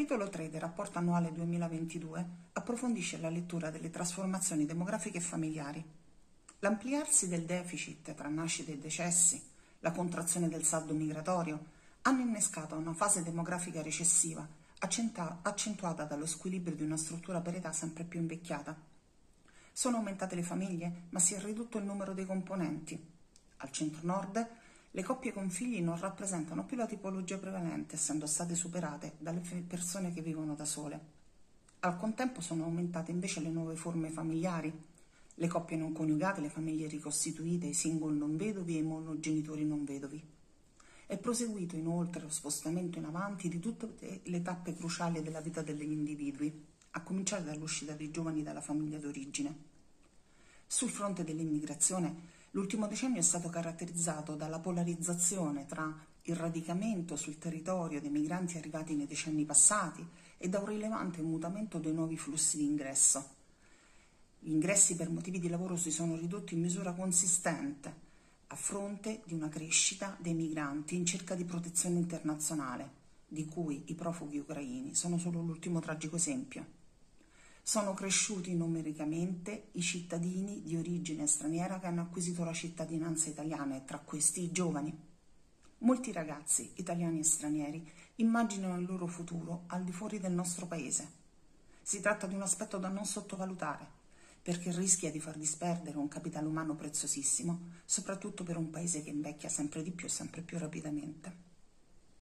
Il capitolo 3 del rapporto annuale 2022 approfondisce la lettura delle trasformazioni demografiche e familiari. L'ampliarsi del deficit tra nascite e decessi, la contrazione del saldo migratorio, hanno innescato una fase demografica recessiva, accentuata dallo squilibrio di una struttura per età sempre più invecchiata. Sono aumentate le famiglie, ma si è ridotto il numero dei componenti. Al centro-nord, le coppie con figli non rappresentano più la tipologia prevalente, essendo state superate dalle persone che vivono da sole. Al contempo sono aumentate invece le nuove forme familiari, le coppie non coniugate, le famiglie ricostituite, i single non vedovi e i monogenitori non vedovi. È proseguito inoltre lo spostamento in avanti di tutte le tappe cruciali della vita degli individui, a cominciare dall'uscita dei giovani dalla famiglia d'origine. Sul fronte dell'immigrazione, l'ultimo decennio è stato caratterizzato dalla polarizzazione tra il radicamento sul territorio dei migranti arrivati nei decenni passati e da un rilevante mutamento dei nuovi flussi di ingresso. Gli ingressi per motivi di lavoro si sono ridotti in misura consistente a fronte di una crescita dei migranti in cerca di protezione internazionale, di cui i profughi ucraini sono solo l'ultimo tragico esempio. Sono cresciuti numericamente i cittadini di origine straniera che hanno acquisito la cittadinanza italiana e tra questi i giovani. Molti ragazzi, italiani e stranieri, immaginano il loro futuro al di fuori del nostro paese. Si tratta di un aspetto da non sottovalutare, perché rischia di far disperdere un capitale umano preziosissimo, soprattutto per un paese che invecchia sempre di più e sempre più rapidamente.